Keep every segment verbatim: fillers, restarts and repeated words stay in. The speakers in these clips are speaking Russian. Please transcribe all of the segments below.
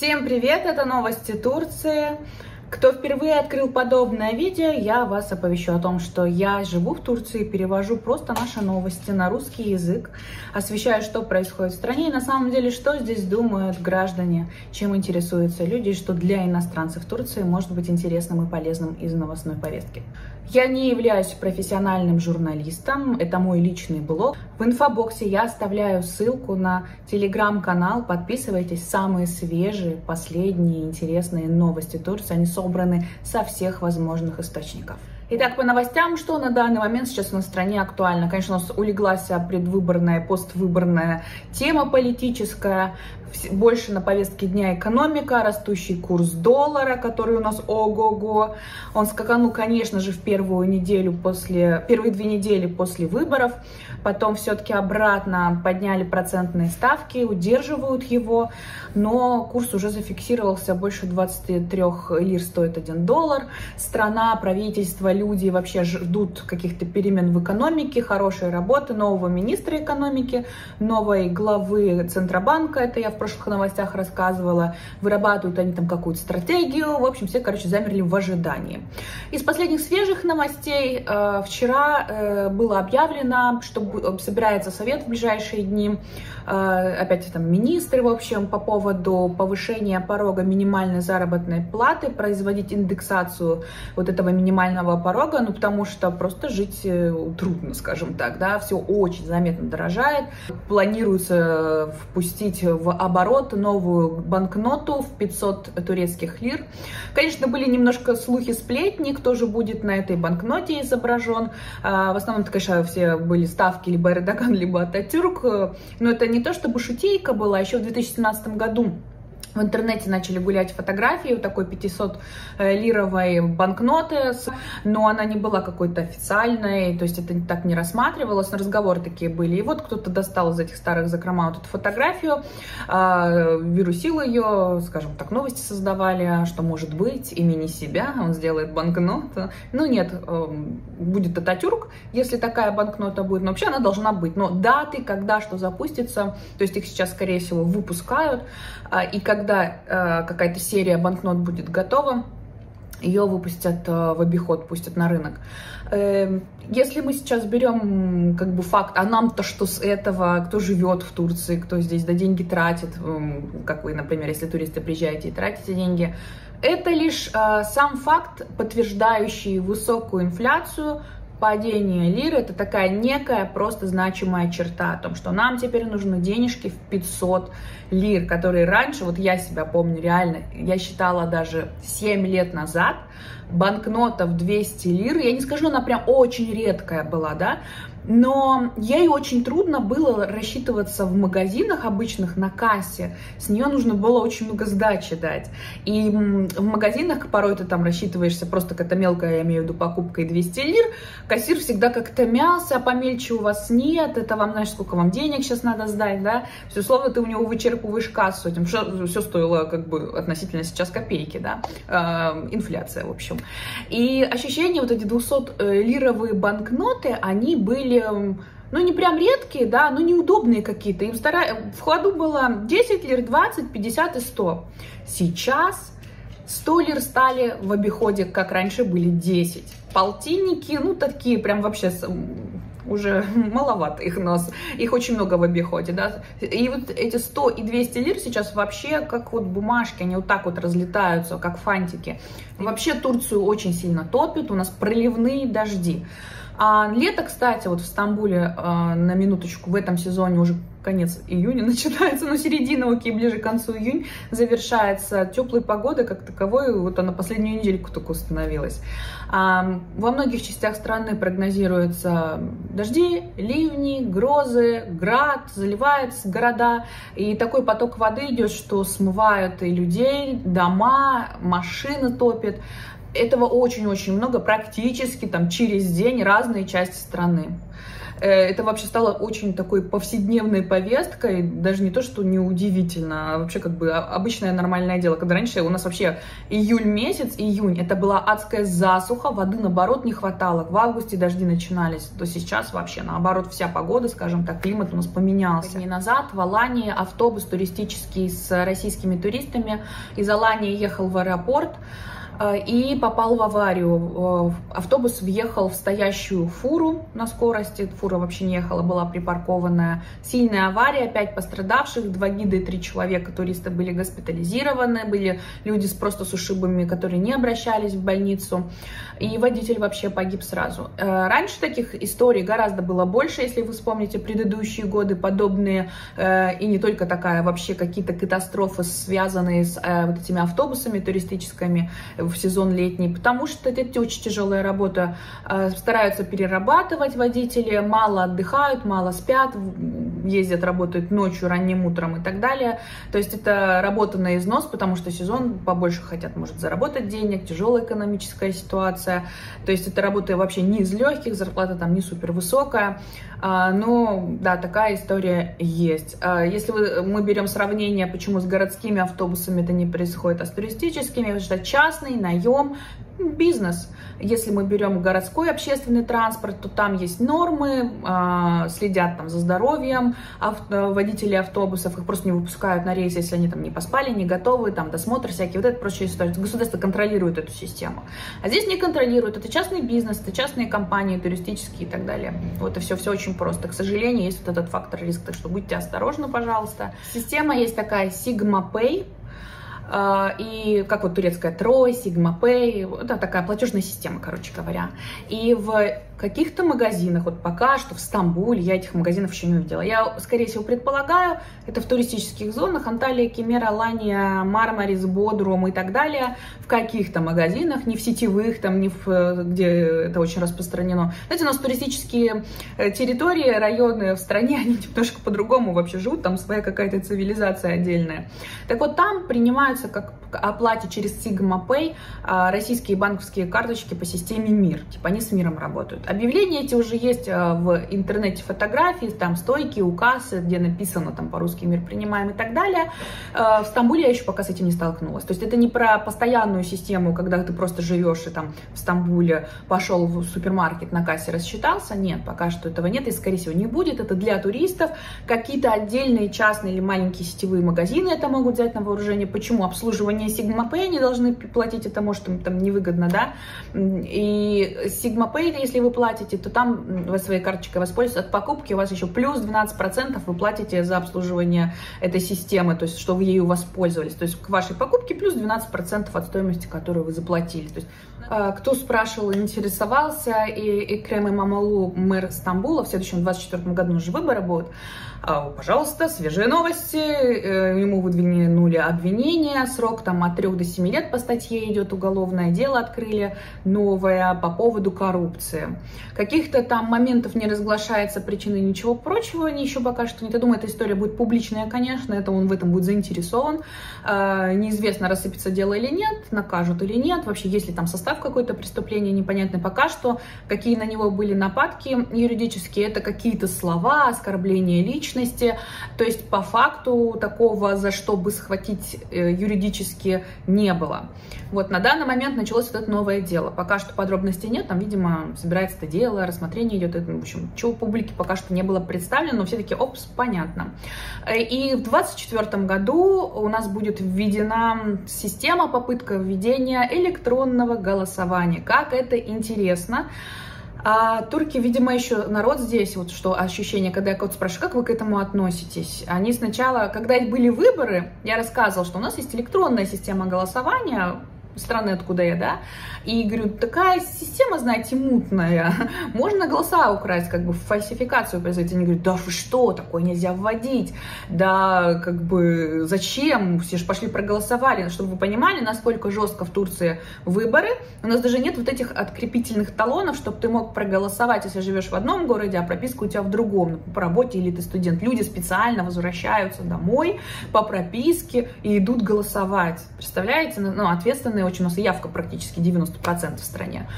Всем привет, это новости Турции. Кто впервые открыл подобное видео, я вас оповещу о том, что я живу в Турции, перевожу просто наши новости на русский язык, освещаю, что происходит в стране и на самом деле, что здесь думают граждане, чем интересуются люди, что для иностранцев Турции может быть интересным и полезным из новостной повестки. Я не являюсь профессиональным журналистом, это мой личный блог. В инфобоксе я оставляю ссылку на телеграм-канал, подписывайтесь, самые свежие, последние интересные новости Турции, они собраны со всех возможных источников. Итак, по новостям, что на данный момент сейчас на стране актуально. Конечно, у нас улеглась предвыборная, поствыборная тема политическая. Больше на повестке дня экономика, растущий курс доллара, который у нас ого-го. Он скаканул, конечно же, в первую неделю после, первые две недели после выборов. Потом все-таки обратно подняли процентные ставки, удерживают его. Но курс уже зафиксировался, больше двадцати трёх лир стоит один доллар. Страна, правительство, люди вообще ждут каких-то перемен в экономике, хорошей работы, нового министра экономики, новой главы Центробанка, это я в прошлых новостях рассказывала, вырабатывают они там какую-то стратегию, в общем, все, короче, замерли в ожидании. Из последних свежих новостей, э, вчера э, было объявлено, что собирается совет в ближайшие дни, э, опять там министры, в общем, по поводу повышения порога минимальной заработной платы, производить индексацию вот этого минимального порога, ну, потому что просто жить трудно, скажем так, да, все очень заметно дорожает, планируется впустить в оборот новую банкноту в пятьсот турецких лир. Конечно, были немножко слухи, сплетни, кто же будет на этой банкноте изображен. В основном, конечно, все были ставки либо Эрдоган, либо Ататюрк. Но это не то чтобы шутейка была. Еще в две тысячи семнадцатом году в интернете начали гулять фотографии вот такой пятисотлировой банкноты, но она не была какой-то официальной, то есть это так не рассматривалось, разговоры такие были. И вот кто-то достал из этих старых закрома вот эту фотографию, вирусил ее, скажем так, новости создавали, что может быть, имени себя, он сделает банкноту. Ну нет, будет Ататюрк, если такая банкнота будет, но вообще она должна быть. Но даты, когда что запустится, то есть их сейчас, скорее всего, выпускают, и когда Когда э, какая-то серия банкнот будет готова, ее выпустят э, в обиход, пустят на рынок. Э, если мы сейчас берем как бы факт, а нам-то что с этого, кто живет в Турции, кто здесь да, деньги тратит, э, как вы, например, если туристы приезжаете и тратите деньги, это лишь э, сам факт, подтверждающий высокую инфляцию. Падение лиры – это такая некая просто значимая черта о том, что нам теперь нужны денежки в пятьсот лир, которые раньше, вот я себя помню реально, я считала даже семь лет назад, банкнота в двести лир, я не скажу, она прям очень редкая была, да, но ей очень трудно было рассчитываться в магазинах обычных на кассе, с нее нужно было очень много сдачи дать, и в магазинах порой ты там рассчитываешься просто как-то мелко, я имею в виду покупкой двести лир, кассир всегда как-то мясо, а помельче у вас нет, это вам, знаешь, сколько вам денег сейчас надо сдать, да, все словно ты у него вычерпываешь кассу, этим все стоило как бы относительно сейчас копейки, да, э, инфляция, в общем. И ощущение, вот эти двухсотлировые банкноты, они были, ну, не прям редкие, да, но неудобные какие-то. Им стара... В ходу было десять лир, двадцать, пятьдесят и сто. Сейчас сто лир стали в обиходе, как раньше были десять. Полтинники, ну, такие прям вообще... уже маловато их нос, их очень много в обиходе, да, и вот эти сто и двести лир сейчас вообще как вот бумажки, они вот так вот разлетаются, как фантики. Вообще Турцию очень сильно топит, у нас проливные дожди. А лето, кстати, вот в Стамбуле, на минуточку, в этом сезоне уже конец июня начинается, но середина, окей, ближе к концу июня завершается. Теплой погоды как таковой, вот она последнюю недельку только установилась. Во многих частях страны прогнозируются дожди, ливни, грозы, град, заливают города. И такой поток воды идет, что смывают и людей, дома, машины топят. Этого очень-очень много, практически там через день разные части страны. это вообще стало очень такой повседневной повесткой, даже не то, что неудивительно, а вообще как бы обычное нормальное дело. Когда раньше у нас вообще июль месяц, июнь, это была адская засуха, воды наоборот не хватало, в августе дожди начинались, то сейчас вообще наоборот вся погода, скажем так, климат у нас поменялся. Дни назад в Алании автобус туристический с российскими туристами из Алании ехал в аэропорт и попал в аварию. Автобус въехал в стоящую фуру на скорости. Фура вообще не ехала, была припаркованная. Сильная авария, пять пострадавших, два гида и три человека. Туристы были госпитализированы, были люди с просто с ушибами, которые не обращались в больницу. И водитель вообще погиб сразу. Раньше таких историй гораздо было больше, если вы вспомните предыдущие годы, подобные, и не только такая, вообще какие-то катастрофы, связанные с вот этими автобусами туристическими, в сезон летний, потому что это очень тяжелая работа. Стараются перерабатывать водители, мало отдыхают, мало спят, ездят, работают ночью, ранним утром и так далее. То есть это работа на износ, потому что сезон побольше хотят, может, заработать денег, тяжелая экономическая ситуация. То есть это работа вообще не из легких, зарплата там не супер высокая. Но да, такая история есть. Если вы, мы берем сравнение, почему с городскими автобусами это не происходит, а с туристическими, потому что частный, наем, бизнес. Если мы берем городской общественный транспорт, то там есть нормы, следят там за здоровьем авто, водителей автобусов, их просто не выпускают на рейс, если они там не поспали, не готовы, там досмотр всякий, вот это прочая история. Государство контролирует эту систему. А здесь не контролирует, это частный бизнес, это частные компании, туристические и так далее. Вот и все, все очень просто. К сожалению, есть вот этот фактор риска, так что будьте осторожны, пожалуйста. Система есть такая Sigma Pay, и как вот турецкая Трой, Sigma Pay, это такая платежная система, короче говоря. И в каких-то магазинах, вот пока что в Стамбуле, я этих магазинов еще не увидела. Я, скорее всего, предполагаю, это в туристических зонах, Анталия, Кемер, Алания, Мармарис, Бодрум и так далее, в каких-то магазинах, не в сетевых, там, не в, где это очень распространено. Знаете, у нас туристические территории, районы в стране, они немножко по-другому вообще живут, там своя какая-то цивилизация отдельная. Так вот, там принимаются как оплате через Sigma Pay российские банковские карточки по системе МИР. Типа они с МИРом работают. Объявления эти уже есть в интернете, фотографии, там стойки, указы, где написано там по-русски МИР принимаем и так далее. В Стамбуле я еще пока с этим не столкнулась. То есть это не про постоянную систему, когда ты просто живешь и там в Стамбуле пошел в супермаркет, на кассе рассчитался. Нет, пока что этого нет и, скорее всего, не будет. Это для туристов. Какие-то отдельные частные или маленькие сетевые магазины это могут взять на вооружение. Почему? Обслуживание Sigma Pay они должны платить, это может им там невыгодно, да, и Sigma Pay, если вы платите, то там вы своей карточкой воспользуетесь, от покупки у вас еще плюс двенадцать процентов вы платите за обслуживание этой системы, то есть, что вы ею воспользовались, то есть, к вашей покупке плюс двенадцать процентов от стоимости, которую вы заплатили, то есть, кто спрашивал, интересовался, и Экрем Имамоглу, мэр Стамбула, в следующем двадцать четвёртом году уже выборы будут, пожалуйста, свежие новости, ему выдвинули обвинения, срок там от трёх до семи лет по статье идет, уголовное дело открыли новое по поводу коррупции. Каких-то там моментов не разглашается, причины ничего прочего, еще пока что нет. Я думаю, эта история будет публичная, конечно, это он в этом будет заинтересован. Неизвестно, рассыпется дело или нет, накажут или нет, вообще есть ли там состав какое-то преступление непонятно пока что, какие на него были нападки юридические, это какие-то слова, оскорбления личности, то есть по факту такого, за что бы схватить юридически, не было. Вот на данный момент началось вот это новое дело, пока что подробностей нет, там, видимо, собирается это дело, рассмотрение идет, это, в общем, чего публике пока что не было представлено, но все таки, опс, понятно. И в двадцать четвёртом году у нас будет введена система, попытка введения электронного голосования. Как это интересно. А турки, видимо, еще народ здесь, вот что ощущение, когда я кого-то спрашиваю, как вы к этому относитесь? Они сначала, когда были выборы, я рассказывала, что у нас есть электронная система голосования, страны, откуда я, да, и говорю, такая система, знаете, мутная, можно голоса украсть, как бы фальсификацию произвести. Они говорят, да вы что, такое нельзя вводить, да, как бы, зачем, все же пошли проголосовали, чтобы вы понимали, насколько жестко в Турции выборы, у нас даже нет вот этих открепительных талонов, чтобы ты мог проголосовать, если живешь в одном городе, а прописка у тебя в другом, по работе или ты студент, люди специально возвращаются домой по прописке и идут голосовать, представляете, ну, ответственные бедные, очень у нас явка практически девяносто процентов в стране.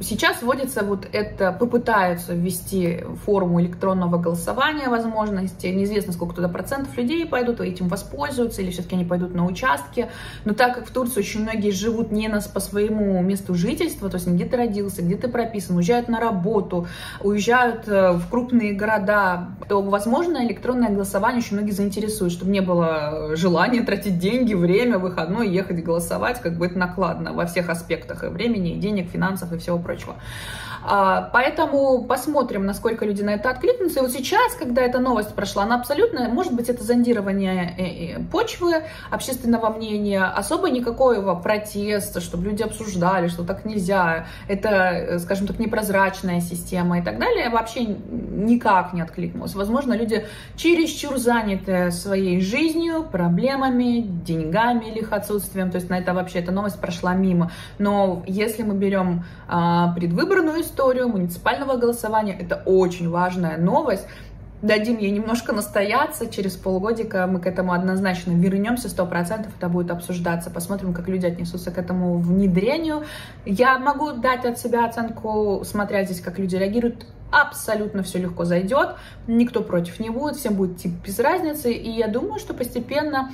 Сейчас вводится вот это, попытаются ввести форму электронного голосования, возможности, неизвестно, сколько туда процентов людей пойдут, этим воспользуются, или все-таки они пойдут на участки, но так как в Турции очень многие живут не нас по своему месту жительства, то есть где ты родился, где ты прописан, уезжают на работу, уезжают в крупные города, то, возможно, электронное голосование очень многие заинтересует, чтобы не было желания тратить деньги, время, выходной, ехать голосовать, как бы это накладно во всех аспектах, и времени, и денег, финансов, и всего прочего. Поэтому посмотрим, насколько люди на это откликнутся. И вот сейчас, когда эта новость прошла, она абсолютно, может быть, это зондирование почвы, общественного мнения, особо никакого протеста, чтобы люди обсуждали, что так нельзя, это, скажем так, непрозрачная система и так далее, вообще никак не откликнулась. Возможно, люди чересчур заняты своей жизнью, проблемами, деньгами или их отсутствием, то есть на это вообще эта новость прошла мимо. Но если мы берем а, предвыборную историю муниципального голосования, это очень важная новость. Дадим ей немножко настояться, через полгодика мы к этому однозначно вернемся, сто процентов это будет обсуждаться. Посмотрим, как люди отнесутся к этому внедрению. Я могу дать от себя оценку, смотря здесь, как люди реагируют. Абсолютно все легко зайдет, никто против не будет, всем будет типа без разницы. И я думаю, что постепенно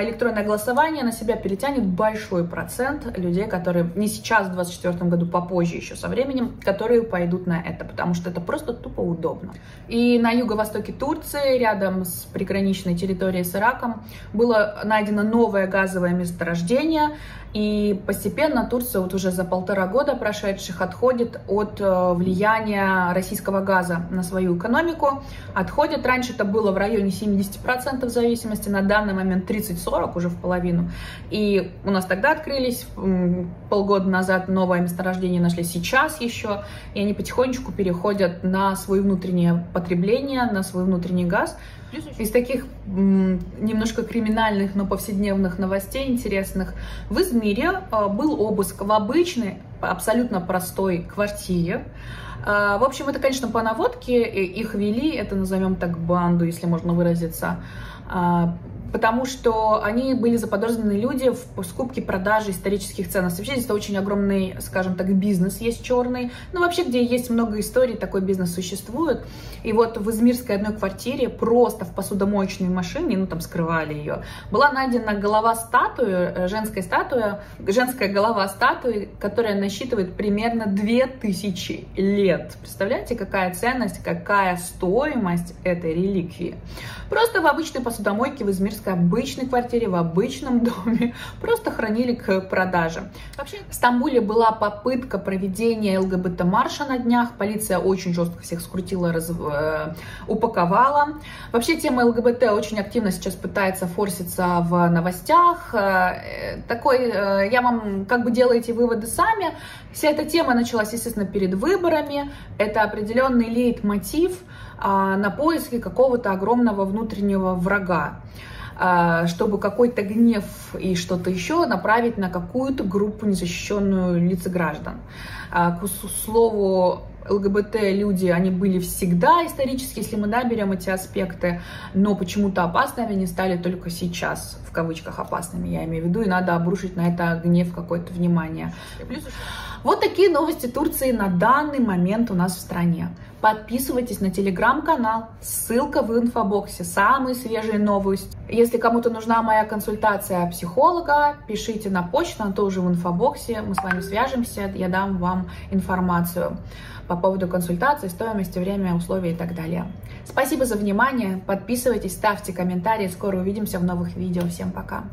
электронное голосование на себя перетянет большой процент людей, которые не сейчас, в двадцать четвёртом году, попозже еще со временем, которые пойдут на это, потому что это просто тупо удобно. И на юго-востоке Турции, рядом с приграничной территорией с Ираком, было найдено новое газовое месторождение, и постепенно Турция вот уже за полтора года прошедших отходит от влияния России российского газа на свою экономику, отходит. Раньше это было в районе семидесяти процентов зависимости, на данный момент тридцать-сорок, уже в половину. И у нас тогда открылись, полгода назад новое месторождение нашли, сейчас еще, и они потихонечку переходят на свое внутреннее потребление, на свой внутренний газ. Из таких немножко криминальных, но повседневных новостей интересных. В Измире был обыск в обычной, абсолютно простой квартире. В общем, это, конечно, по наводке их вели, это назовем так банду, если можно выразиться, потому что они были заподозрены люди в скупке, продаже исторических ценностей. Вообще здесь это очень огромный, скажем так, бизнес есть черный. Ну, вообще, где есть много историй, такой бизнес существует. И вот в измирской одной квартире просто в посудомоечной машине, ну, там скрывали ее, была найдена голова статуи, женская статуя, женская голова статуи, которая насчитывает примерно две тысячи лет. Представляете, какая ценность, какая стоимость этой реликвии. Просто в обычной посудомойке в Измир в обычной квартире, в обычном доме, просто хранили к продаже. Вообще, в Стамбуле была попытка проведения ЛГБТ-марша на днях. Полиция очень жестко всех скрутила, раз... упаковала. Вообще, тема ЛГБТ очень активно сейчас пытается форситься в новостях. Такой, я вам как бы делаете выводы сами. Вся эта тема началась, естественно, перед выборами. Это определенный лейтмотив на поиске какого-то огромного внутреннего врага, чтобы какой-то гнев и что-то еще направить на какую-то группу незащищенную лиц граждан. К слову, ЛГБТ-люди, они были всегда исторически, если мы, да, берем эти аспекты, но почему-то опасными они стали только сейчас, в кавычках опасными, я имею в виду, и надо обрушить на это гнев, какое-то внимание. Вот такие новости Турции на данный момент у нас в стране. Подписывайтесь на телеграм-канал, ссылка в инфобоксе, самые свежие новости. Если кому-то нужна моя консультация психолога, пишите на почту, она тоже в инфобоксе, мы с вами свяжемся, я дам вам информацию по поводу консультации, стоимости, время, условия и так далее. Спасибо за внимание, подписывайтесь, ставьте комментарии, скоро увидимся в новых видео, всем пока!